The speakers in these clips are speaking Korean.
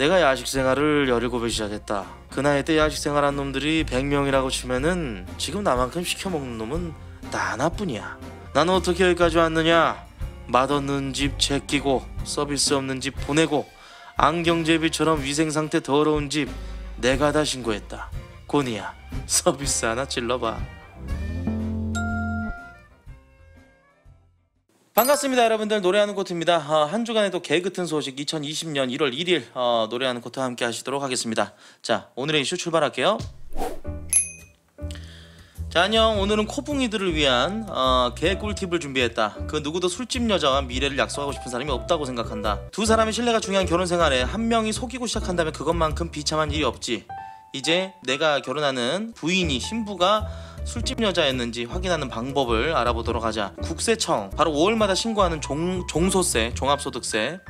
내가 야식 생활을 17에 시작했다. 그 나이 때 야식 생활한 놈들이 100명이라고 치면은 지금 나만큼 시켜먹는 놈은 나 하나뿐이야. 나는 어떻게 여기까지 왔느냐? 맛없는 집 제끼고, 서비스 없는 집 보내고, 안경제비처럼 위생상태 더러운 집 내가 다 신고했다. 고니야, 서비스 하나 찔러봐. 반갑습니다, 여러분들. 노래하는 코트입니다. 한 주간의 또 개 같은 소식, 2020년 1월 1일 노래하는 코트와 함께 하시도록 하겠습니다. 자, 오늘의 이슈 출발할게요. 자, 안녕. 오늘은 코붕이들을 위한 개 꿀팁을 준비했다. 그 누구도 술집 여자와 미래를 약속하고 싶은 사람이 없다고 생각한다. 두 사람의 신뢰가 중요한 결혼 생활에 한 명이 속이고 시작한다면 그것만큼 비참한 일이 없지. 이제 내가 결혼하는 부인이, 신부가 술집 여자였는지 확인하는 방법을 알아보도록 하자. 국세청, 바로 5월마다 신고하는 종소세, 종합소득세.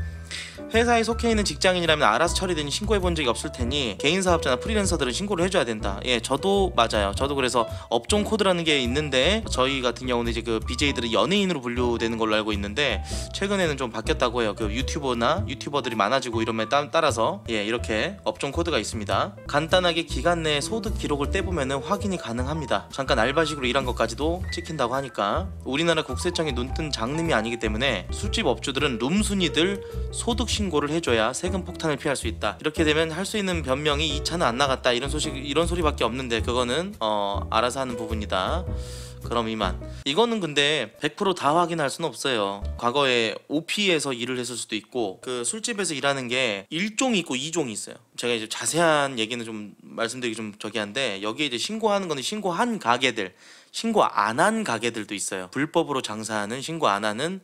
회사에 속해 있는 직장인이라면 알아서 처리되니 신고해본 적이 없을 테니 개인사업자나 프리랜서들은 신고를 해줘야 된다. 예, 저도 맞아요. 저도 그래서 업종 코드라는 게 있는데, 저희 같은 경우는 이제 그 BJ들은 연예인으로 분류되는 걸로 알고 있는데 최근에는 좀 바뀌었다고 해요. 그 유튜버들이 많아지고 이런 에 따라서 예, 이렇게 업종 코드가 있습니다. 간단하게 기간 내에 소득 기록을 떼보면 확인이 가능합니다. 잠깐 알바식으로 일한 것까지도 찍힌다고 하니까. 우리나라 국세청이 눈뜬 장님이 아니기 때문에 술집 업주들은 룸순이들 소득 신고를 해줘야 세금 폭탄을 피할 수 있다. 이렇게 되면 할 수 있는 변명이 이 차는 안 나갔다, 이런 소리밖에 없는데, 그거는 알아서 하는 부분이다. 그럼 이만. 이거는 근데 100% 다 확인할 수는 없어요. 과거에 OP에서 일을 했을 수도 있고, 그 술집에서 일하는 게 1종이 있고 2종이 있어요. 제가 이제 자세한 얘기는 좀 말씀드리기 좀 저기한데, 여기에 이제 신고하는 거는 신고한 가게들, 신고 안 한 가게들도 있어요. 불법으로 장사하는, 신고 안 하는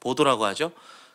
보도라고 하죠.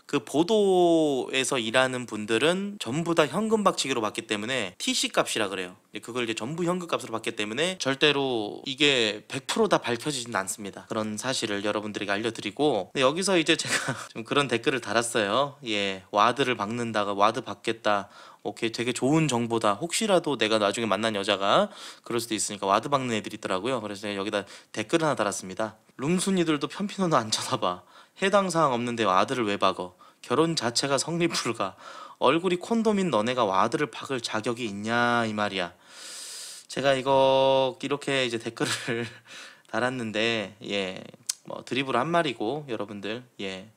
그 보도에서 일하는 분들은 전부 다 현금 박치기로 받기 때문에 TC 값이라 그래요. 그걸 이제 전부 현금 값으로 받기 때문에 절대로 이게 100% 다 밝혀지진 않습니다. 그런 사실을 여러분들에게 알려드리고, 근데 여기서 이제 제가 좀 그런 댓글을 달았어요. 예, 와드를 박는다가 와드 받겠다. 오케이, 되게 좋은 정보다. 혹시라도 내가 나중에 만난 여자가 그럴 수도 있으니까 와드 박는 애들이 있더라고요. 그래서 제가 여기다 댓글 하나 달았습니다. 룸순이들도 편피노는 안 쳐다봐. 해당 사항 없는데 와드를 왜 박어? 결혼 자체가 성립 불가. 얼굴이 콘돔인 너네가 와드를 박을 자격이 있냐, 이 말이야. 제가 이렇게 이제 댓글을 달았는데, 예, 뭐 드립으로 한 말이고, 여러분들 예,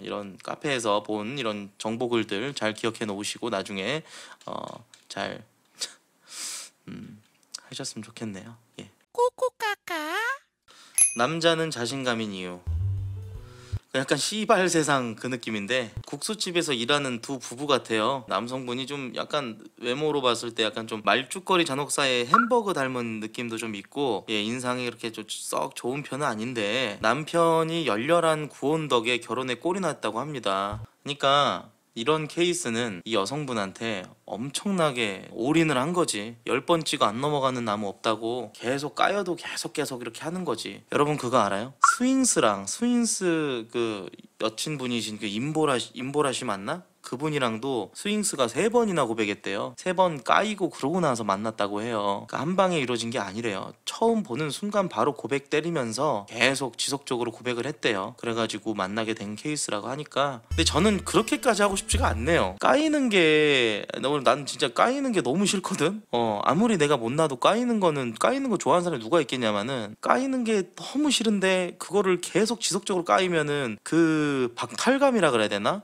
이런 카페에서 본 이런 정보글들 잘 기억해 놓으시고 나중에 잘 하셨으면 좋겠네요. 예. 코코카카. 남자는 자신감인 이유. 약간 씨발 세상 그 느낌인데, 국수집에서 일하는 두 부부 같아요. 남성분이 좀 약간 외모로 봤을 때 약간 좀 말죽거리 잔혹사의 햄버거 닮은 느낌도 좀 있고, 예, 인상이 이렇게 좀 썩 좋은 편은 아닌데, 남편이 열렬한 구혼 덕에 결혼에 꼴이 났다고 합니다. 그러니까 이런 케이스는 이 여성분한테 엄청나게 올인을 한 거지. 10번 찍어 안 넘어가는 나무 없다고 계속 까여도 계속 이렇게 하는 거지. 여러분 그거 알아요? 스윙스 그 여친분이신 그 임보라씨 맞나? 그분이랑도 스윙스가 3번이나 고백했대요. 3번 까이고 그러고 나서 만났다고 해요. 그러니까 한 방에 이루어진 게 아니래요. 처음 보는 순간 바로 고백 때리면서 계속 지속적으로 고백을 했대요. 그래가지고 만나게 된 케이스라고 하니까. 근데 저는 그렇게까지 하고 싶지가 않네요. 까이는 게, 난 진짜 까이는 게 너무 싫거든. 아무리 내가 못나도 까이는 거 좋아하는 사람이 누가 있겠냐면은, 까이는 게 너무 싫은데 그거를 계속 지속적으로 까이면은 그 박탈감이라 그래야 되나?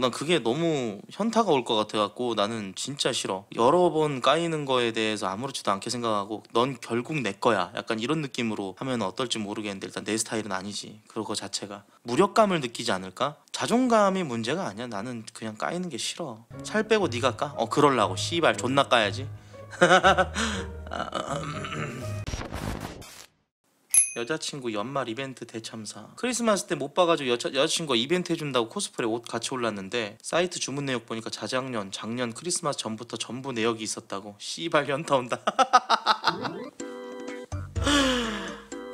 난 그게 너무 현타가 올 것 같아갖고 나는 진짜 싫어. 여러 번 까이는 거에 대해서 아무렇지도 않게 생각하고 넌 결국 내 거야, 약간 이런 느낌으로 하면 어떨지 모르겠는데, 일단 내 스타일은 아니지. 그거 자체가 무력감을 느끼지 않을까? 자존감이 문제가 아니야. 나는 그냥 까이는 게 싫어. 살 빼고 네가 까? 그럴라고 씨발 존나 까야지. 여자친구 연말 이벤트 대참사. 크리스마스 때 못 봐가지고 여자친구가 이벤트 해준다고 코스프레 옷 같이 올랐는데 사이트 주문 내역 보니까 작년 크리스마스 전부터 전부 내역이 있었다고. 씨발 현타 온다.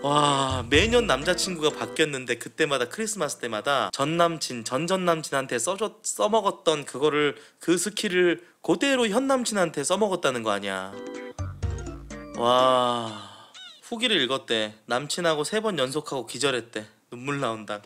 와, 매년 남자친구가 바뀌었는데 그때마다 크리스마스 때마다 전남친한테 써먹었던 그거를, 그 스킬을 그대로 현남친한테 써먹었다는 거 아니야. 와... 후기를 읽었대. 남친하고 3번 연속하고 기절했대. 눈물 나온다.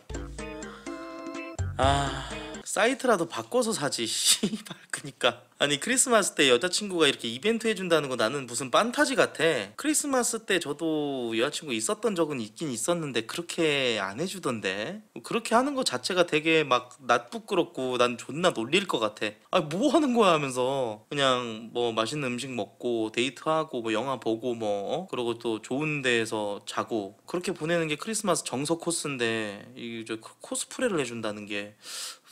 아... 사이트라도 바꿔서 사지 씨발. 그니까 아니 크리스마스 때 여자친구가 이렇게 이벤트 해준다는 거 나는 무슨 판타지 같아. 크리스마스 때 저도 여자친구 있었던 적은 있긴 있었는데 그렇게 안 해주던데. 그렇게 하는 거 자체가 되게 막 낯부끄럽고 난 존나 놀릴 것 같아. 아 뭐 하는 거야 하면서 그냥 뭐 맛있는 음식 먹고 데이트하고 뭐 영화 보고 뭐 그러고 또 좋은 데에서 자고 그렇게 보내는 게 크리스마스 정서 코스인데 이제 코스프레를 해준다는 게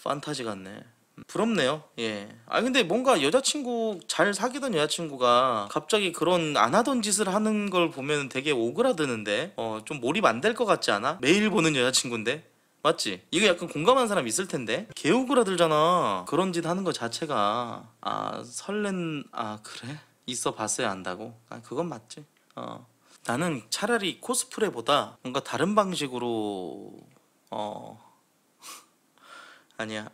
판타지 같네. 부럽네요. 예. 아 근데 뭔가 여자친구 잘 사귀던 여자친구가 갑자기 그런 안 하던 짓을 하는 걸 보면 되게 오그라드는데 좀 몰입 안 될 것 같지 않아? 매일 보는 여자친구인데 맞지? 이거 약간 공감하는 사람 있을 텐데 개 오그라들잖아. 그런 짓 하는 거 자체가 아 그래? 있어 봤어야 한다고? 아 그건 맞지. 나는 차라리 코스프레보다 뭔가 다른 방식으로 아니야.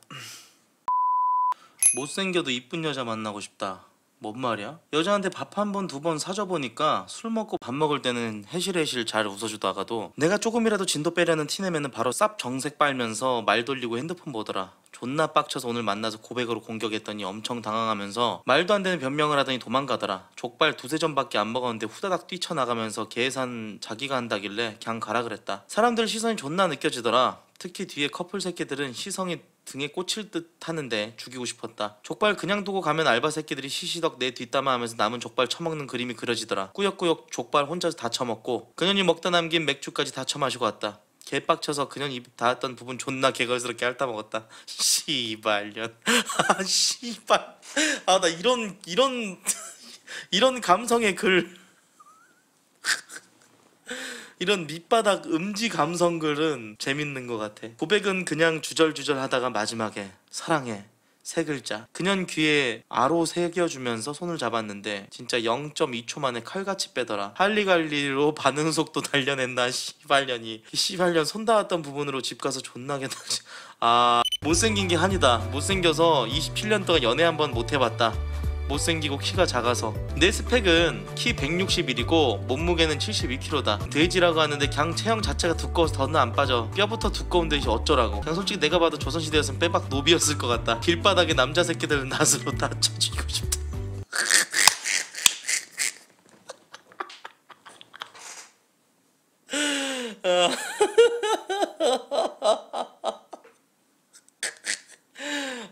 못생겨도 이쁜 여자 만나고 싶다. 뭔 말이야? 여자한테 밥 한 번, 두 번 사줘보니까 술 먹고 밥 먹을 때는 해실해실 잘 웃어주다가도 내가 조금이라도 진도 빼려는 티 내면은 바로 쌉 정색 빨면서 말 돌리고 핸드폰 보더라. 존나 빡쳐서 오늘 만나서 고백으로 공격했더니 엄청 당황하면서 말도 안 되는 변명을 하더니 도망가더라. 족발 두세 점밖에 안 먹었는데 후다닥 뛰쳐나가면서 계산 자기가 한다길래 그냥 가라 그랬다. 사람들 시선이 존나 느껴지더라. 특히 뒤에 커플 새끼들은 시선이 등에 꽂힐 듯 하는데 죽이고 싶었다. 족발 그냥 두고 가면 알바 새끼들이 시시덕 내 뒷담화하면서 남은 족발 처먹는 그림이 그려지더라. 꾸역꾸역 족발 혼자서 다 처먹고 그년이 먹다 남긴 맥주까지 다 처마시고 왔다. 개빡쳐서 그년 입 닿았던 부분 존나 개걸스럽게 핥아먹었다. 씨발년. 아 씨발. 아 나 이런 감성의 글 이런 밑바닥 음지 감성 글은 재밌는 것 같아. 고백은 그냥 주절주절 하다가 마지막에 사랑해 세 글자. 그년 귀에 아로 새겨주면서 손을 잡았는데 진짜 0.2초 만에 칼같이 빼더라. 할리갈리로 반응 속도 달려낸다. 씨발년이. 씨발년 손 닿았던 부분으로 집 가서 존나게 아 못생긴 게 한이다. 못생겨서 27년 동안 연애 한번 못해봤다. 못생기고 키가 작아서. 내 스펙은 키 161이고 몸무게는 72kg다 돼지라고 하는데 그냥 체형 자체가 두꺼워서 더는 안 빠져. 뼈부터 두꺼운데 어쩌라고. 그냥 솔직히 내가 봐도 조선시대였으면 빼박 노비였을 것 같다. 길바닥에 남자 새끼들은 낫으로 다 쳐 죽이고 싶다.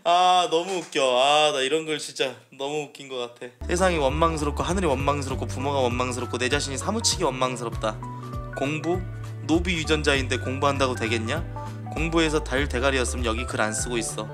아 너무 웃겨. 아 나 이런 걸 진짜 너무 웃긴 것 같아. 세상이 원망스럽고 하늘이 원망스럽고 부모가 원망스럽고 내 자신이 사무치게 원망스럽다. 공부? 노비 유전자인데 공부한다고 되겠냐? 공부해서 달 대가리였으면 여기 글 안 쓰고 있어.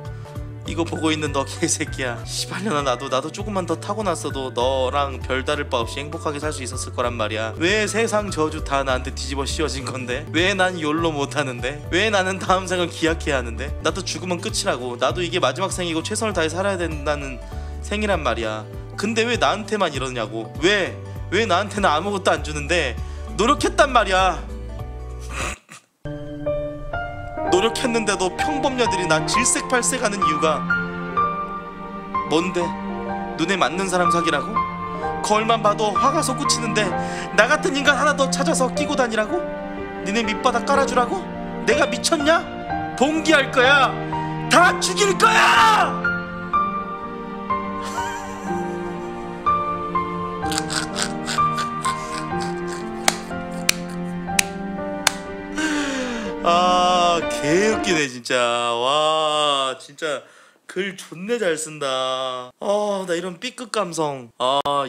이거 보고 있는 너 개새끼야. 씨발년아 나도 조금만 더 타고났어도 너랑 별다를 바 없이 행복하게 살 수 있었을 거란 말이야. 왜 세상 저주 다 나한테 뒤집어 씌워진 건데? 왜 난 욜로 못하는데? 왜 나는 다음 생을 기약해야 하는데? 나도 죽으면 끝이라고. 나도 이게 마지막 생이고 최선을 다해 살아야 된다는 생이란 말이야. 근데 왜 나한테만 이러냐고. 왜 나한테는 아무것도 안 주는데 노력했단 말이야. 노력했는데도 평범녀들이 나 질색팔색하는 이유가 뭔데? 눈에 맞는 사람 사귀라고? 거울만 봐도 화가 솟구치는데 나 같은 인간 하나 더 찾아서 끼고 다니라고? 니네 밑바닥 깔아주라고? 내가 미쳤냐? 봉기할 거야! 다 죽일 거야! 아 개웃기네 진짜. 와 진짜 글 존내 잘 쓴다. 나 이런 삐끗 감성.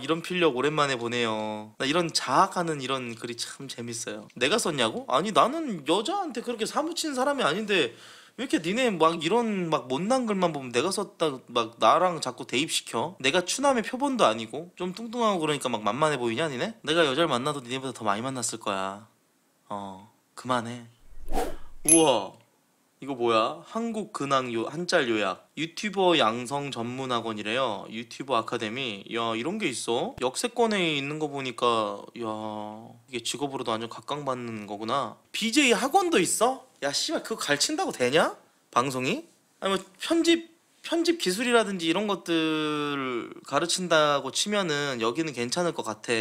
이런 필력 오랜만에 보네요. 나 이런 자학하는 이런 글이 참 재밌어요. 내가 썼냐고? 아니 나는 여자한테 그렇게 사무친 사람이 아닌데 왜 이렇게 니네 막 이런 막 못난 글만 보면 내가 썼다 막 나랑 자꾸 대입시켜? 내가 추남의 표본도 아니고 좀 뚱뚱하고 그러니까 막 만만해 보이냐 니네? 내가 여자를 만나도 니네보다 더 많이 만났을 거야. 그만해. 우와 이거 뭐야? 한국 근황 한짤 요약. 유튜버 양성 전문학원이래요. 유튜버 아카데미. 야 이런 게 있어? 역세권에 있는 거 보니까 야 이게 직업으로도 완전 각광받는 거구나. BJ 학원도 있어? 야 씨발 그거 가르친다고 되냐? 방송이? 아니 뭐 편집 기술이라든지 이런 것들 가르친다고 치면은 여기는 괜찮을 것 같아.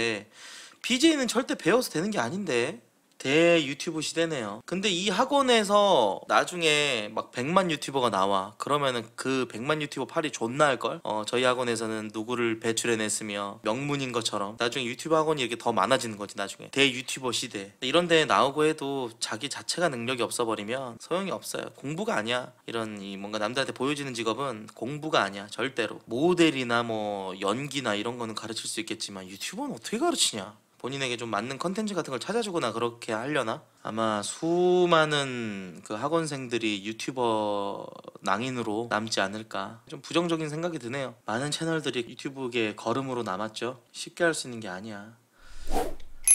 BJ는 절대 배워서 되는 게 아닌데 대 유튜브 시대네요. 근데 이 학원에서 나중에 막 100만 유튜버가 나와. 그러면은 그 100만 유튜버 팔이 존나 할걸? 저희 학원에서는 누구를 배출해냈으며 명문인 것처럼 나중에 유튜브 학원이 이렇게 더 많아지는 거지. 나중에 대 유튜버 시대 이런 데에 나오고 해도 자기 자체가 능력이 없어버리면 소용이 없어요. 공부가 아니야. 이런 이 뭔가 남들한테 보여지는 직업은 공부가 아니야. 절대로. 모델이나 뭐 연기나 이런 거는 가르칠 수 있겠지만 유튜버는 어떻게 가르치냐? 본인에게 좀 맞는 컨텐츠 같은 걸 찾아주거나 그렇게 하려나? 아마 수많은 그 학원생들이 유튜버 낭인으로 남지 않을까, 좀 부정적인 생각이 드네요. 많은 채널들이 유튜브계 걸음으로 남았죠. 쉽게 할 수 있는 게 아니야.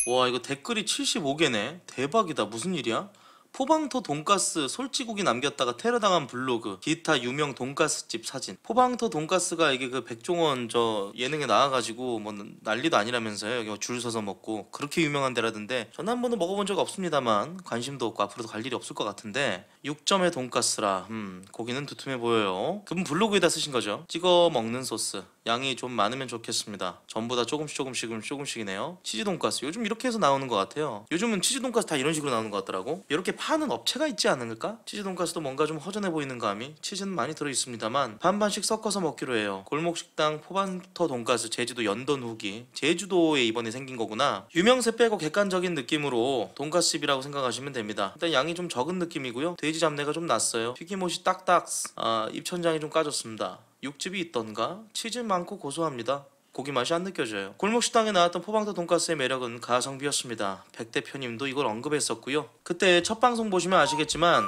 와, 이거 댓글이 75개네 대박이다. 무슨 일이야? 포방토 돈가스 솔지고기 남겼다가 테러당한 블로그, 기타 유명 돈가스집 사진. 포방토 돈가스가 이게 그 백종원 저 예능에 나와가지고 뭐 난리도 아니라면서요. 여기 줄 서서 먹고 그렇게 유명한 데라던데 저는 한 번도 먹어본 적 없습니다만 관심도 없고 앞으로도 갈 일이 없을 것 같은데 6점의 돈가스라 고기는 두툼해 보여요. 그분 블로그에다 쓰신 거죠. 찍어 먹는 소스 양이 좀 많으면 좋겠습니다. 전부 다 조금씩이네요. 치즈 돈가스 요즘 이렇게 해서 나오는 것 같아요. 요즘은 치즈 돈가스 다 이런 식으로 나오는 것 같더라고. 이렇게 파는 업체가 있지 않을까? 치즈 돈가스도 뭔가 좀 허전해 보이는 감이. 치즈는 많이 들어있습니다만 반반씩 섞어서 먹기로 해요. 골목식당 포방토 돈가스 제주도 연돈 후기. 제주도에 이번에 생긴 거구나. 유명세 빼고 객관적인 느낌으로 돈가스집이라고 생각하시면 됩니다. 일단 양이 좀 적은 느낌이고요. 돼지 잡내가 좀 났어요. 튀김옷이 딱딱. 아, 입천장이 좀 까졌습니다. 육즙이 있던가? 치즈 많고 고소합니다. 고기 맛이 안 느껴져요. 골목식당에 나왔던 포방토 돈가스의 매력은 가성비였습니다. 백 대표님도 이걸 언급했었고요. 그때 첫 방송 보시면 아시겠지만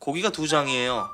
고기가 2장이에요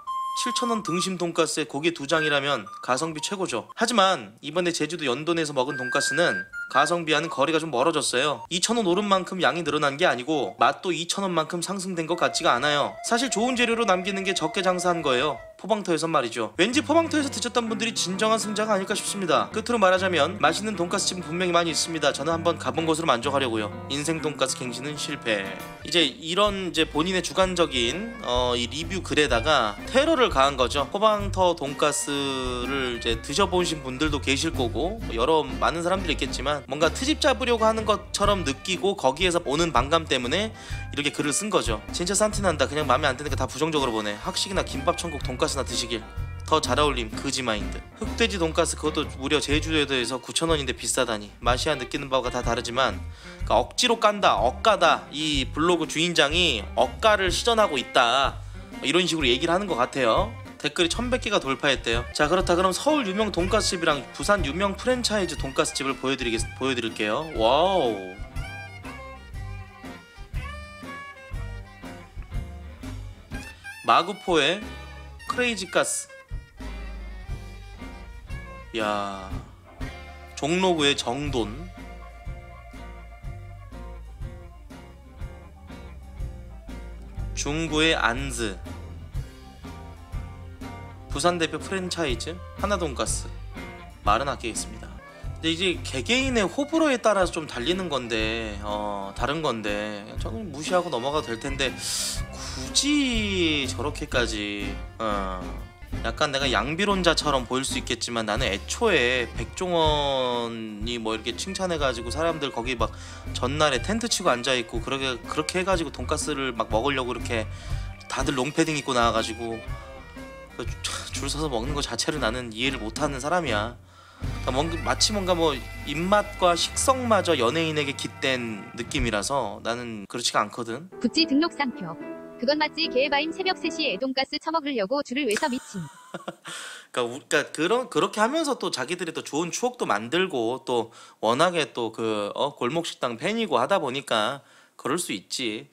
7,000원 등심 돈가스에 고기 2장이라면 가성비 최고죠. 하지만 이번에 제주도 연돈에서 먹은 돈가스는 가성비와는 거리가 좀 멀어졌어요. 2,000원 오른 만큼 양이 늘어난 게 아니고 맛도 2,000원만큼 상승된 것 같지가 않아요. 사실 좋은 재료로 남기는 게 적게 장사한 거예요. 포방토에선 말이죠. 왠지 포방토에서 드셨던 분들이 진정한 승자가 아닐까 싶습니다. 끝으로 말하자면 맛있는 돈가스집은 분명히 많이 있습니다. 저는 한번 가본 곳으로 만족하려고요. 인생 돈가스 갱신은 실패. 이제 이런 이제 본인의 주관적인 이 리뷰 글에다가 테러를 가한 거죠. 포방토 돈가스를 이제 드셔보신 분들도 계실 거고 여러 많은 사람들이 있겠지만 뭔가 트집 잡으려고 하는 것처럼 느끼고 거기에서 오는 반감 때문에 이렇게 글을 쓴 거죠. 진짜 산티난다. 그냥 마음에 안 드니까 다 부정적으로 보네. 학식이나 김밥 천국 돈가스나 드시길. 더 잘 어울림 그지마인드. 흑돼지 돈가스 그것도 무려 제주도에서 9,000원인데 비싸다니. 맛이야 느끼는 바가 다 다르지만 그러니까 억지로 깐다, 억까다. 이 블로그 주인장이 억까를 시전하고 있다 이런 식으로 얘기를 하는 것 같아요. 댓글이 1,100개가 돌파했대요. 자, 그렇다 그럼 서울 유명 돈가스집이랑 부산 유명 프랜차이즈 돈가스집을 보여드릴게요. 와우. 마구포의 크레이지 가스. 야, 종로구의 정돈. 중구의 안즈. 부산 대표 프랜차이즈 하나돈가스. 말은 아끼겠습니다. 근데 이제 개개인의 호불호에 따라서 좀 달리는 건데 다른 건데 조금 무시하고 넘어가도 될 텐데 굳이 저렇게까지 약간 내가 양비론자처럼 보일 수 있겠지만 나는 애초에 백종원이 뭐 이렇게 칭찬해가지고 사람들 거기 막 전날에 텐트 치고 앉아있고 그렇게 해가지고 돈가스를 막 먹으려고 이렇게 다들 롱패딩 입고 나와가지고 줄 서서 먹는 거 자체를 나는 이해를 못하는 사람이야. 그러니까 마치 뭔가 뭐 입맛과 식성마저 연예인에게 깃댄 느낌이라서 나는 그렇지가 않거든. 구찌 등록 상표. 그건 맞지. 개바임 새벽 3시에 돈가스 처먹으려고 줄을 외서 미친. 그러니까 그렇게 하면서 또 자기들이 또 좋은 추억도 만들고 또 워낙에 또 그 골목식당 팬이고 하다 보니까 그럴 수 있지.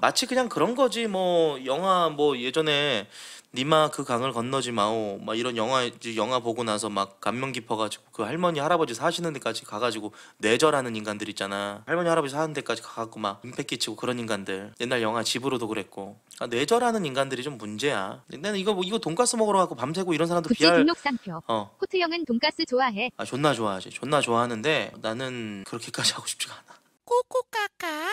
마치 그냥 그런 거지. 뭐 영화 뭐 예전에 니마 그 강을 건너지 마오 막 이런 영화 보고 나서 막 감명 깊어가지고 그 할머니 할아버지 사시는 데까지 가가지고 뇌절하는 인간들 있잖아. 할머니 할아버지 사는 데까지 가갖고 막 임팩 끼치고 그런 인간들. 옛날 영화 집으로도 그랬고. 아, 뇌절하는 인간들이 좀 문제야. 나는 이거 돈가스 먹으러 갖고 밤새고 이런 사람도 비할. 코트 형은 돈가스 좋아해. 아, 존나 좋아하지. 존나 좋아하는데 나는 그렇게까지 하고 싶지가 않아. 꼬꼬까까.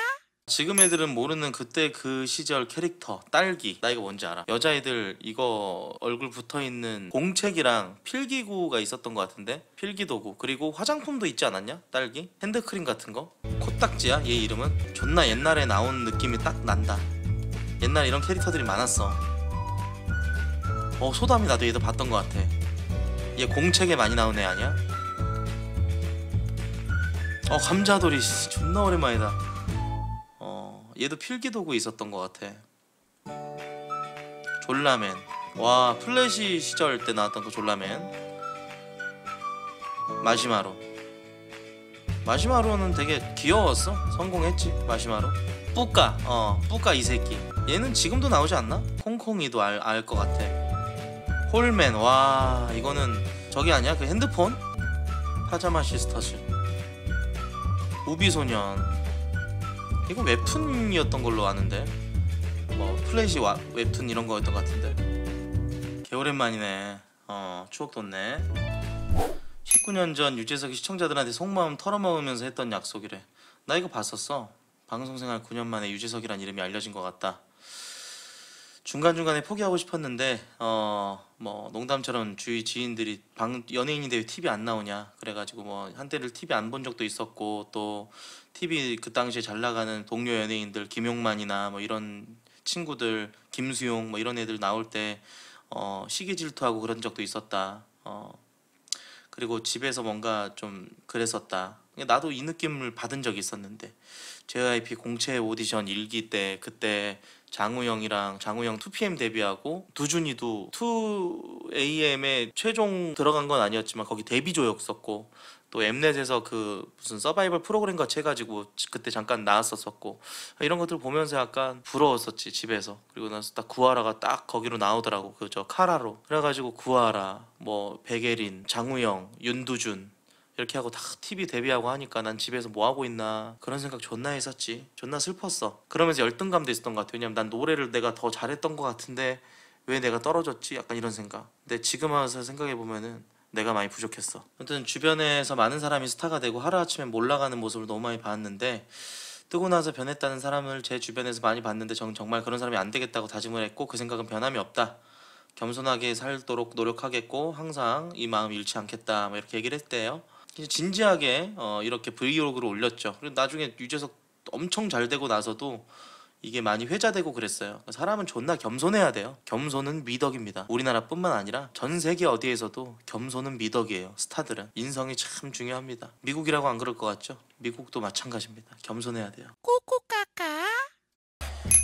지금 애들은 모르는 그때 그 시절 캐릭터, 딸기. 나 이거 뭔지 알아? 여자애들 이거 얼굴 붙어있는 공책이랑 필기구가 있었던 것 같은데, 필기도구, 그리고 화장품도 있지 않았냐? 딸기? 핸드크림 같은 거? 코딱지야? 얘 이름은? 존나 옛날에 나온 느낌이 딱 난다. 옛날에 이런 캐릭터들이 많았어. 소담이 나도 얘도 봤던 것 같아. 얘 공책에 많이 나온 애 아니야? 감자돌이 존나 오랜만이다. 얘도 필기도구 있었던 것 같아. 졸라맨. 와, 플래시 시절 때 나왔던 그 졸라맨. 마시마로. 마시마로는 되게 귀여웠어. 성공했지, 마시마로. 뿌까. 뿌까 이 새끼. 얘는 지금도 나오지 않나? 콩콩이도 알 것 같아. 홀맨. 와, 이거는 저기 아니야? 그 핸드폰? 파자마 시스터즈. 우비소년. 이거 웹툰이었던 걸로 아는데, 뭐 플래시 웹툰 이런 거였던 것 같은데. 개오랜만이네. 추억 돋네. 19년 전 유재석이 시청자들한테 속마음 털어먹으면서 했던 약속이래. 나 이거 봤었어. 방송생활 9년 만에 유재석이란 이름이 알려진 것 같다. 중간중간에 포기하고 싶었는데 뭐 농담처럼 주위 지인들이 연예인인데 왜 TV 안 나오냐 그래가지고 뭐 한때를 TV 안 본 적도 있었고, 또 TV 그 당시에 잘 나가는 동료 연예인들 김용만이나 뭐 이런 친구들, 김수용 뭐 이런 애들 나올 때 시기 질투하고 그런 적도 있었다. 그리고 집에서 뭔가 좀 그랬었다. 나도 이 느낌을 받은 적이 있었는데, JYP 공채 오디션 1기 때, 그때 장우영 2PM 데뷔하고 두준이도 2AM에 최종 들어간 건 아니었지만 거기 데뷔조였 썼고, 또 엠넷에서 그 무슨 서바이벌 프로그램 같이 해가지고 그때 잠깐 나왔었었고, 이런 것들 보면서 약간 부러웠었지 집에서. 그리고 나서 딱 구하라가 딱 거기로 나오더라고. 그저 카라로. 그래가지고 구하라, 뭐 백예린, 장우영, 윤두준 이렇게 하고 다 TV 데뷔하고 하니까 난 집에서 뭐 하고 있나 그런 생각 존나 했었지. 존나 슬펐어. 그러면서 열등감도 있었던 것 같아. 왜냐면 난 노래를 내가 더 잘했던 것 같은데 왜 내가 떨어졌지? 약간 이런 생각. 근데 지금 와서 생각해보면은 내가 많이 부족했어. 아무튼 주변에서 많은 사람이 스타가 되고 하루아침에 몰락하는 모습을 너무 많이 봤는데, 뜨고 나서 변했다는 사람을 제 주변에서 많이 봤는데 저는 정말 그런 사람이 안 되겠다고 다짐을 했고, 그 생각은 변함이 없다. 겸손하게 살도록 노력하겠고 항상 이 마음 잃지 않겠다, 뭐 이렇게 얘기를 했대요. 진지하게 이렇게 브이로그를 올렸죠. 그리고 나중에 유재석 엄청 잘 되고 나서도 이게 많이 회자되고 그랬어요. 사람은 존나 겸손해야 돼요. 겸손은 미덕입니다. 우리나라뿐만 아니라 전 세계 어디에서도 겸손은 미덕이에요. 스타들은 인성이 참 중요합니다. 미국이라고 안 그럴 것 같죠? 미국도 마찬가지입니다. 겸손해야 돼요. 꼬꼬까까.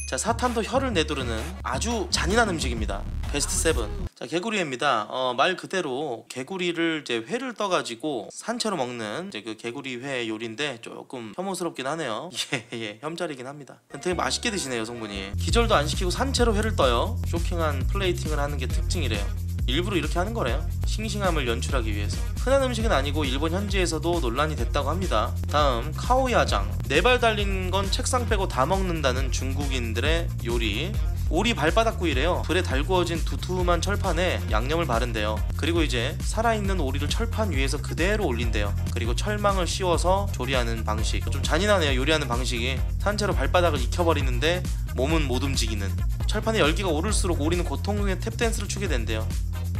자, 사탄도 혀를 내두르는 아주 잔인한 음식입니다. 베스트 7. 자, 개구리입니다. 말 그대로 개구리를 이제 회를 떠가지고 산채로 먹는 이제 그 개구리회 요리인데 조금 혐오스럽긴 하네요. 예, 혐자리긴 합니다. 되게 맛있게 드시네요, 여성분이. 기절도 안 시키고 산채로 회를 떠요. 쇼킹한 플레이팅을 하는 게 특징이래요. 일부러 이렇게 하는 거래요. 싱싱함을 연출하기 위해서. 흔한 음식은 아니고 일본 현지에서도 논란이 됐다고 합니다. 다음, 카오야장. 네 발 달린 건 책상 빼고 다 먹는다는 중국인들의 요리. 오리 발바닥구이래요. 불에 달구어진 두툼한 철판에 양념을 바른대요. 그리고 이제 살아있는 오리를 철판 위에서 그대로 올린대요. 그리고 철망을 씌워서 조리하는 방식. 좀 잔인하네요, 요리하는 방식이. 산채로 발바닥을 익혀버리는데 몸은 못 움직이는. 철판에 열기가 오를수록 오리는 고통의 탭댄스를 추게 된대요.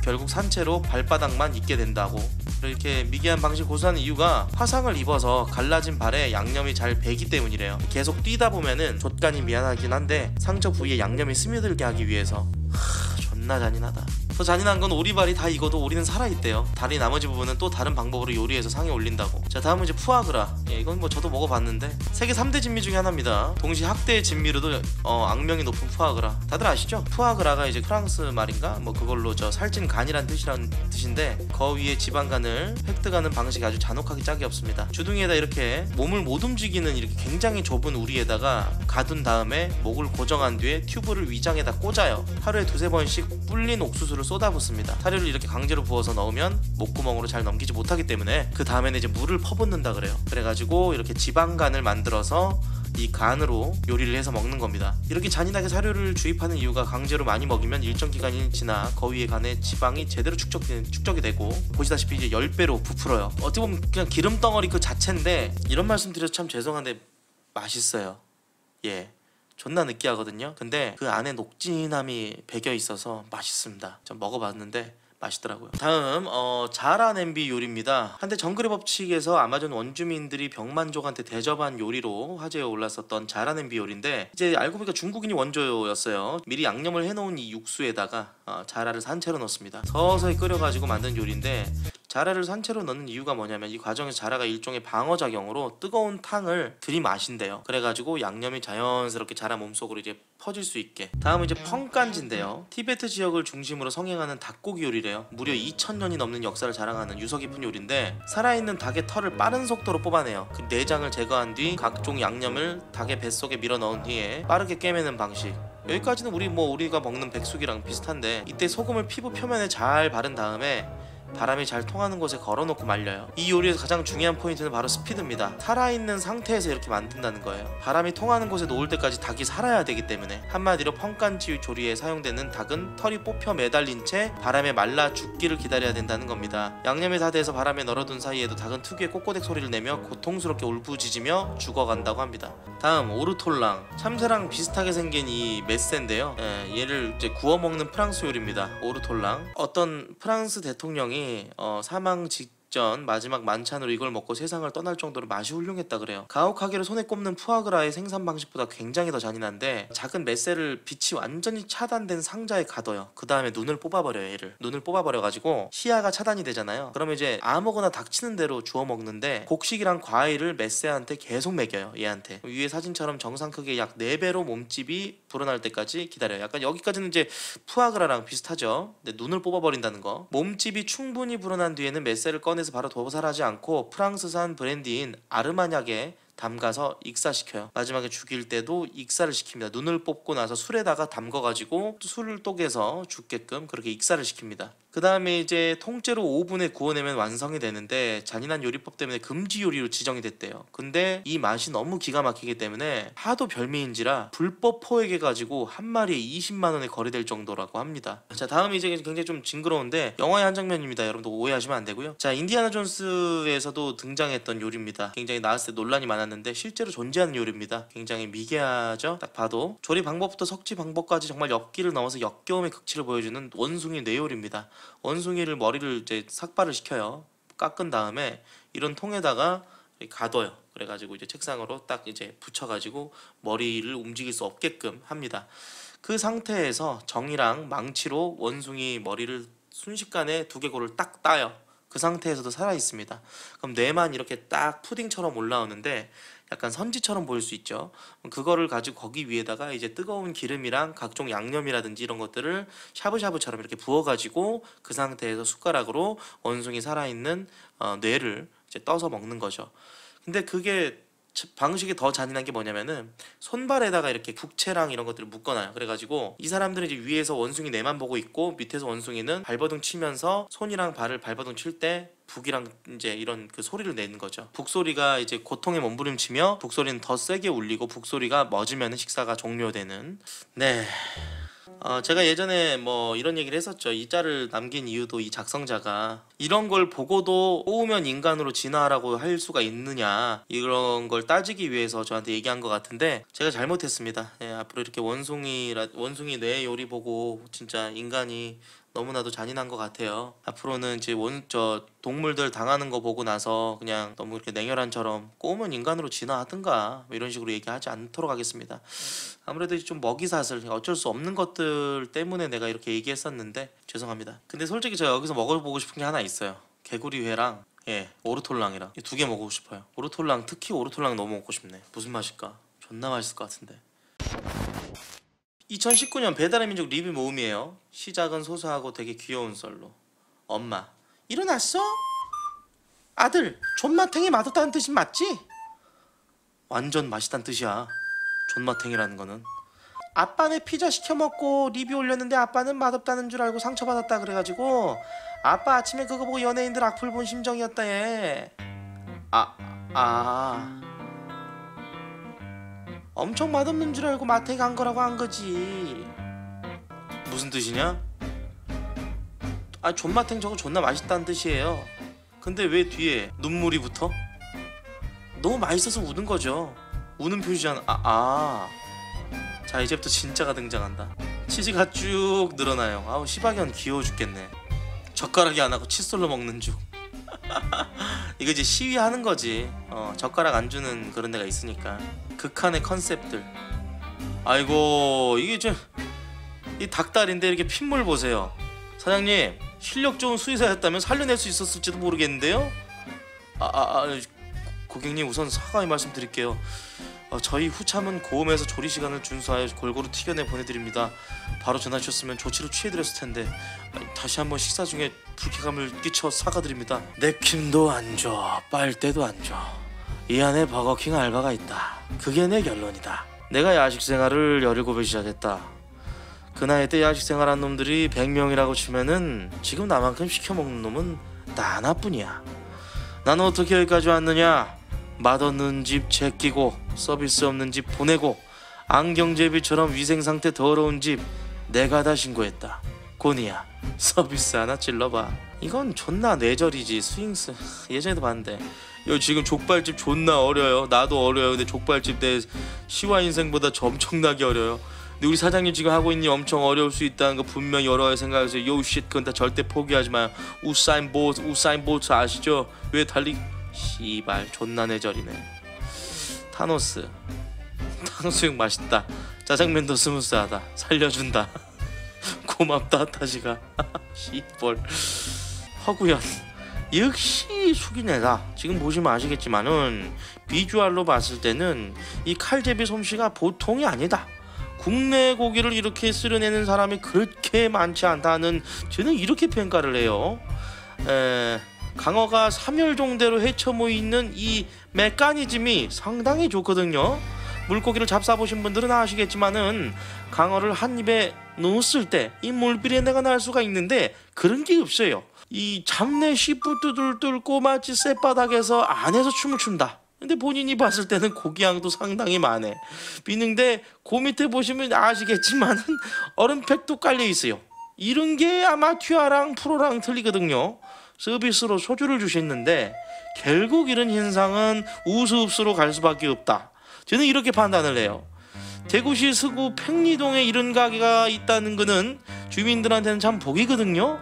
결국 산채로 발바닥만 익게 된다고. 이렇게 미개한 방식을 고수하는 이유가 화상을 입어서 갈라진 발에 양념이 잘 배기 때문이래요. 계속 뛰다 보면은 족간이 미안하긴 한데 상처 부위에 양념이 스며들게 하기 위해서. 존나 잔인하다. 더 잔인한 건 오리발이 다 익어도 오리는 살아있대요. 다리 나머지 부분은 또 다른 방법으로 요리해서 상에 올린다고. 자, 다음은 이제 푸아그라. 이건 뭐 저도 먹어봤는데 세계 3대 진미 중에 하나입니다. 동시 학대의 진미로도 악명이 높은 푸아그라. 다들 아시죠? 푸아그라가 이제 프랑스 말인가? 뭐 그걸로 저 살찐 간이란 뜻인데, 거위의 지방간을 획득하는 방식이 아주 잔혹하게 짝이 없습니다. 주둥이에다 이렇게 몸을 못 움직이는 이렇게 굉장히 좁은 우리에다가 가둔 다음에 목을 고정한 뒤에 튜브를 위장에다 꽂아요. 하루에 2~3번씩 불린 옥수수를 쏟아붓습니다. 사료를 이렇게 강제로 부어서 넣으면 목구멍으로 잘 넘기지 못하기 때문에 그 다음에는 이제 물을 퍼붓는다 그래요. 그래가지고 이렇게 지방간을 만들어서 이 간으로 요리를 해서 먹는 겁니다. 이렇게 잔인하게 사료를 주입하는 이유가 강제로 많이 먹이면 일정 기간이 지나 거위의 간에 지방이 제대로 축적이 되고, 보시다시피 이제 10배로 부풀어요. 어떻게 보면 그냥 기름 덩어리 그 자체인데, 이런 말씀 드려서 참 죄송한데 맛있어요. 예, 존나 느끼하거든요. 근데 그 안에 녹진함이 배겨 있어서 맛있습니다. 전 먹어봤는데 맛있더라고요. 다음 자란 MB 요리입니다. 한때 정글의 법칙에서 아마존 원주민들이 병만족한테 대접한 요리로 화제에 올랐었던 자란 MB 요리인데, 이제 알고 보니까 중국인이 원조였어요. 미리 양념을 해놓은 이 육수에다가 자라를 산채로 넣습니다. 서서히 끓여가지고 만든 요리인데, 자라를 산채로 넣는 이유가 뭐냐면 이 과정에서 자라가 일종의 방어작용으로 뜨거운 탕을 들이마신대요. 그래가지고 양념이 자연스럽게 자라 몸속으로 이제 퍼질 수 있게. 다음은 이제 펑깐지인데요, 티베트 지역을 중심으로 성행하는 닭고기 요리래요. 무려 2000년이 넘는 역사를 자랑하는 유서 깊은 요리인데, 살아있는 닭의 털을 빠른 속도로 뽑아내요. 그 내장을 제거한 뒤 각종 양념을 닭의 뱃속에 밀어넣은 뒤에 빠르게 깨매는 방식. 여기까지는 우리가 먹는 백숙이랑 비슷한데, 이때 소금을 피부 표면에 잘 바른 다음에 바람이 잘 통하는 곳에 걸어놓고 말려요. 이 요리에서 가장 중요한 포인트는 바로 스피드입니다. 살아있는 상태에서 이렇게 만든다는 거예요. 바람이 통하는 곳에 놓을 때까지 닭이 살아야 되기 때문에, 한마디로 펑깐지 조리에 사용되는 닭은 털이 뽑혀 매달린 채 바람에 말라 죽기를 기다려야 된다는 겁니다. 양념이 다 돼서 바람에 널어둔 사이에도 닭은 특유의 꼬꼬댁 소리를 내며 고통스럽게 울부짖으며 죽어간다고 합니다. 다음 오르톨랑, 참새랑 비슷하게 생긴 이 메세인데요, 얘를 이제 구워먹는 프랑스 요리입니다. 오르톨랑, 어떤 프랑스 대통령이 사망 직전 마지막 만찬으로 이걸 먹고 세상을 떠날 정도로 맛이 훌륭했다 그래요. 가혹하게로 손에 꼽는 푸아그라의 생산 방식보다 굉장히 더 잔인한데, 작은 메세를 빛이 완전히 차단된 상자에 가둬요. 그 다음에 눈을 뽑아버려요. 얘를 눈을 뽑아버려가지고 시야가 차단이 되잖아요. 그러면 이제 아무거나 닥치는 대로 주워 먹는데, 곡식이랑 과일을 메세한테 계속 먹여요. 얘한테. 위에 사진처럼 정상 크기의 약 4배로 몸집이 불어날 때까지 기다려요. 약간 여기까지는 이제 푸아그라랑 비슷하죠. 근데 눈을 뽑아버린다는 거. 몸집이 충분히 불어난 뒤에는 메세를 꺼내서 바로 도살하지 않고 프랑스산 브랜디인 아르마냑에 담가서 익사시켜요. 마지막에 죽일 때도 익사를 시킵니다. 눈을 뽑고 나서 술에다가 담가가지고 술을 똑개서 죽게끔 그렇게 익사를 시킵니다. 그 다음에 이제 통째로 오븐에 구워내면 완성이 되는데, 잔인한 요리법 때문에 금지 요리로 지정이 됐대요. 근데 이 맛이 너무 기가 막히기 때문에 하도 별미인지라 불법 포획해가지고 한 마리에 20만 원에 거래될 정도라고 합니다. 자, 다음이 이제 굉장히 좀 징그러운데 영화의 한 장면입니다. 여러분도 오해하시면 안 되고요. 자, 인디아나 존스에서도 등장했던 요리입니다. 굉장히 나왔을 때 논란이 많았는데 실제로 존재하는 요리입니다. 굉장히 미개하죠? 딱 봐도. 조리 방법부터 석지 방법까지 정말 엽기를 넘어서 역겨움의 극치를 보여주는 원숭이 뇌요리입니다. 원숭이를 머리를 이제 삭발을 시켜요. 깎은 다음에 이런 통에다가 가둬요. 그래가지고 이제 책상으로 딱 이제 붙여가지고 머리를 움직일 수 없게끔 합니다. 그 상태에서 정이랑 망치로 원숭이 머리를 순식간에 두개골을 딱 따요. 그 상태에서도 살아있습니다. 그럼 뇌만 이렇게 딱 푸딩처럼 올라오는데 약간 선지처럼 보일 수 있죠. 그거를 가지고 거기 위에다가 이제 뜨거운 기름이랑 각종 양념이라든지 이런 것들을 샤브샤브처럼 이렇게 부어가지고 그 상태에서 숟가락으로 원숭이 살아있는 뇌를 이제 떠서 먹는 거죠. 근데 그게 방식이 더 잔인한 게 뭐냐면은 손발에다가 이렇게 국채랑 이런 것들을 묶어놔요. 그래가지고 이 사람들은 이제 위에서 원숭이 뇌만 보고 있고, 밑에서 원숭이는 발버둥 치면서 손이랑 발을 발버둥 칠 때 북이랑 이제 이런 그 소리를 내는 거죠. 북소리가 이제 고통에 몸부림치며 북소리는 더 세게 울리고, 북소리가 멎으면 식사가 종료되는. 네. 제가 예전에 뭐 이런 얘기를 했었죠. 이 짤을 남긴 이유도 이 작성자가 이런 걸 보고도 뽑으면 인간으로 진화하라고 할 수가 있느냐 이런 걸 따지기 위해서 저한테 얘기한 것 같은데, 제가 잘못했습니다. 예, 앞으로 이렇게 원숭이 뇌 요리 보고 진짜 인간이 너무나도 잔인한 것 같아요. 앞으로는 이제 동물들 당하는 거 보고 나서 그냥 너무 이렇게 냉혈한처럼 꼬우면 인간으로 진화하든가 뭐 이런 식으로 얘기하지 않도록 하겠습니다. 아무래도 좀 먹이사슬, 어쩔 수 없는 것들 때문에 내가 이렇게 얘기했었는데 죄송합니다. 근데 솔직히 제가 여기서 먹어보고 싶은 게 하나 있어요. 개구리회랑 오르톨랑이랑 2개 먹고 싶어요. 오르톨랑, 특히 오르톨랑 너무 먹고 싶네. 무슨 맛일까? 존나 맛있을 것 같은데. 2019년 배달의 민족 리뷰 모음이에요. 시작은 소소하고 되게 귀여운 썰로. 엄마, 일어났어? 아들, 존맛탱이 맛없다는 뜻이 맞지? 완전 맛있단 뜻이야. 존맛탱이라는 거는. 아빠네 피자 시켜먹고 리뷰 올렸는데 아빠는 맛없다는 줄 알고 상처받았다 그래가지고 아빠 아침에 그거 보고 연예인들 악플 본 심정이었다 얘. 엄청 맛없는 줄 알고 마트에 간 거라고 한 거지. 무슨 뜻이냐? 아, 존맛탱 저거 존나 맛있다는 뜻이에요. 근데 왜 뒤에 눈물이 붙어? 너무 맛있어서 우는 거죠. 우는 표시잖아. 자 이제부터 진짜가 등장한다. 치즈가 쭉 늘어나요. 아우 시바견 귀여워 죽겠네. 젓가락이 안하고 칫솔로 먹는 중. 이거 이제 시위하는 거지. 젓가락 안 주는 그런 데가 있으니까. 극한의 컨셉들. 아이고 이게 이 닭다리인데 이렇게 핏물 보세요. 사장님 실력 좋은 수의사였다면 살려낼 수 있었을지도 모르겠는데요. 고객님 우선 사과의 말씀 드릴게요. 저희 후참은 고음에서 조리 시간을 준수하여 골고루 튀겨내 보내드립니다. 바로 전화 주셨으면 조치를 취해드렸을 텐데 다시 한번 식사 중에 불쾌감을 끼쳐 사과드립니다. 냅킨도 안 줘, 빨대도 안 줘. 이 안에 버거킹 알바가 있다. 그게 내 결론이다. 내가 야식 생활을 17에 시작했다. 그 나이 때 야식 생활한 놈들이 100명이라고 치면은 지금 나만큼 시켜먹는 놈은 나 하나뿐이야. 나는 어떻게 여기까지 왔느냐? 맛없는 집 제끼고 서비스 없는 집 보내고 안경제비처럼 위생상태 더러운 집 내가 다 신고했다. 고니야 서비스 하나 찔러봐. 이건 존나 뇌절이지. 스윙스 예전에도 봤는데. 여 지금 족발집 존나 어려요. 나도 어려요. 근데 족발집 내 시와 인생보다 엄청나게 어려요. 근데 우리 사장님 지금 하고 있는 일 엄청 어려울 수 있다는 거 분명히 여러 가지 생각해서 요 쉿 그건 다 절대 포기하지 마요. 우사인 볼트 아시죠? 왜 달리... 씨발 존나 내절이네. 타노스 탕수육 맛있다. 짜장면도 스무스하다. 살려준다. 고맙다 다시가. 씨벌. 허구연 역시 숙이네다. 지금 보시면 아시겠지만은 비주얼로 봤을 때는 이 칼제비 솜씨가 보통이 아니다. 국내 고기를 이렇게 쓸어내는 사람이 그렇게 많지 않다는 저는 이렇게 평가를 해요. 강어가 3일 정도로 헤쳐 모이는 이 메커니즘이 상당히 좋거든요. 물고기를 잡숴보신 분들은 아시겠지만은 강어를 한 입에 넣었을 때 이 물비린내가 날 수가 있는데 그런 게 없어요. 이 잡내 시푸드들 뚫고 마치 쇳바닥에서 안에서 춤을 춘다. 근데 본인이 봤을 때는 고기향도 상당히 많아. 비는데 그 밑에 보시면 아시겠지만은 얼음팩도 깔려 있어요. 이런 게 아마추어랑 프로랑 틀리거든요. 서비스로 소주를 주셨는데 결국 이런 현상은 우스꽝스로 갈 수밖에 없다. 저는 이렇게 판단을 해요. 대구시 서구 팽리동에 이런 가게가 있다는 거는 주민들한테는 참 복이거든요.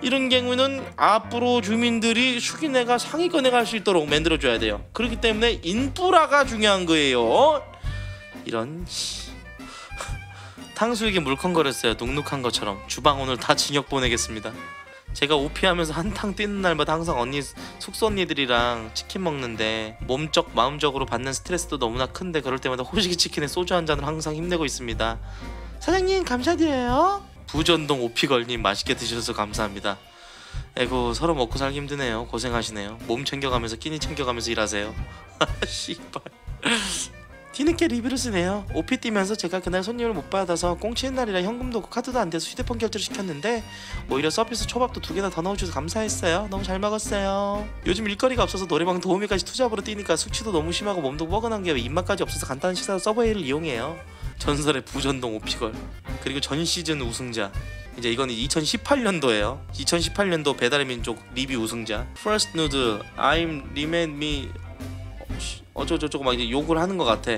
이런 경우는 앞으로 주민들이 수기내가 상위권에 갈 수 있도록 만들어줘야 돼요. 그렇기 때문에 인프라가 중요한 거예요. 이런... 탕수육이 물컹거렸어요. 눅눅한 것처럼. 주방 오늘 다 징역 보내겠습니다. 제가 오피하면서 한탕 뛰는 날마다 항상 숙소 언니들이랑 치킨 먹는데 몸적 마음적으로 받는 스트레스도 너무나 큰데 그럴 때마다 호식이 치킨에 소주 한 잔을 항상 힘내고 있습니다. 사장님 감사드려요. 부전동 오피걸님 맛있게 드셔서 감사합니다. 에고 서로 먹고 살기 힘드네요. 고생하시네요. 몸 챙겨가면서 끼니 챙겨가면서 일하세요. 씨발. 뒤늦게 리뷰를 쓰네요. 오피 뛰면서 제가 그날 손님을 못 받아서 꽁치는 날이라 현금도 없고 카드도 안 돼서 휴대폰 결제를 시켰는데 오히려 서비스 초밥도 2개나 더 넣어주셔서 감사했어요. 너무 잘 먹었어요. 요즘 일거리가 없어서 노래방 도우미까지 투잡으로 뛰니까 숙취도 너무 심하고 몸도 뻐근한 게 입맛까지 없어서 간단한 식사로 서브웨이를 이용해요. 전설의 부전동 오피걸. 그리고 전 시즌 우승자. 이제 이건 2018년도예요. 2018년도 배달의 민족 리뷰 우승자. First Nude, I'm Remain Me 어쩌고저쩌고 막 이제 욕을 하는 것 같아.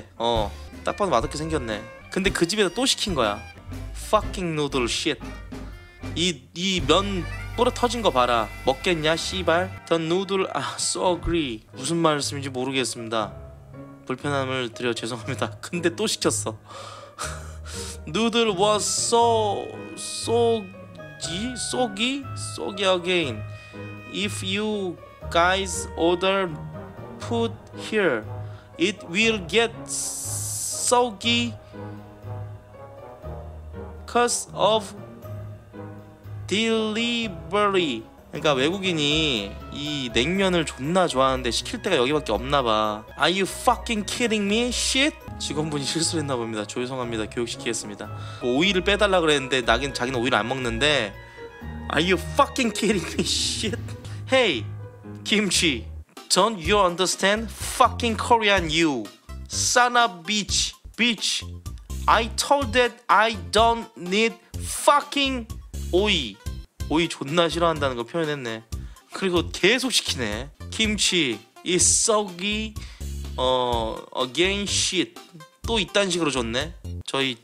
딱 봐도 맛없게 생겼네. 근데 그 집에다 또 시킨 거야. Fucking noodle shit. 이 면 뿌려 터진 거 봐라. 먹겠냐 씨발. The noodle so agree. 무슨 말씀인지 모르겠습니다. 불편함을 드려 죄송합니다. 근데 또 시켰어. Noodle was so soggy again. If you guys order food here, it will get soggy cause of delivery. 그러니까 외국인이 이 냉면을 존나 좋아하는데 시킬 데가 여기밖에 없나봐. Are you fucking kidding me? Shit? 직원분이 실수를 했나 봅니다. 죄송합니다. 교육시키겠습니다. 오이를 빼달라 그랬는데 자기는 오이를 안 먹는데. Are you fucking kidding me? Shit? Hey, 김치. Don't you understand? Fucking Korean you. Sana bitch. Bitch. I told that I don't need fucking 오이. 오이 존나 싫어한다는 거 표현했네. 그리고 계속 시키네. 김치 is soggy again shit 또 이딴 식으로 줬네. 저희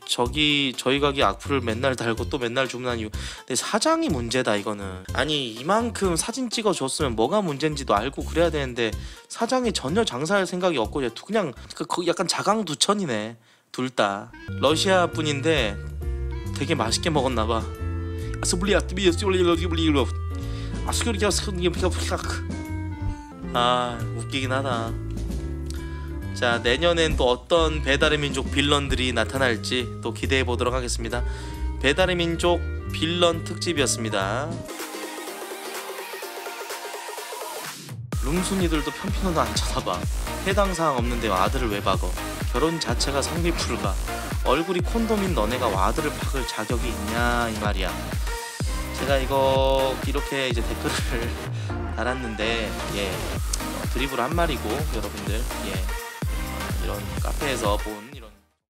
가게 악플을 맨날 달고 또 맨날 주문한 이유. 근데 사장이 문제다 이거는. 아니 이만큼 사진 찍어줬으면 뭐가 문제인지도 알고 그래야 되는데 사장이 전혀 장사할 생각이 없고 그냥 약간 자강두천이네 둘 다. 러시아 분인데 되게 맛있게 먹었나봐. 아 웃기긴 하다. 자 내년엔 또 어떤 배달의 민족 빌런들이 나타날지 또 기대해 보도록 하겠습니다. 배달의 민족 빌런 특집이었습니다. 룸순이들도 편편으로 안 쳐다봐. 해당 사항 없는데 와드를 왜 박어. 결혼 자체가 성립 불가. 얼굴이 콘돔인 너네가 와드를 박을 자격이 있냐 이 말이야. 제가 이거 이렇게 이제 댓글을 달았는데 예 드립을 한 말이고 여러분들 예 이런 카페에서 본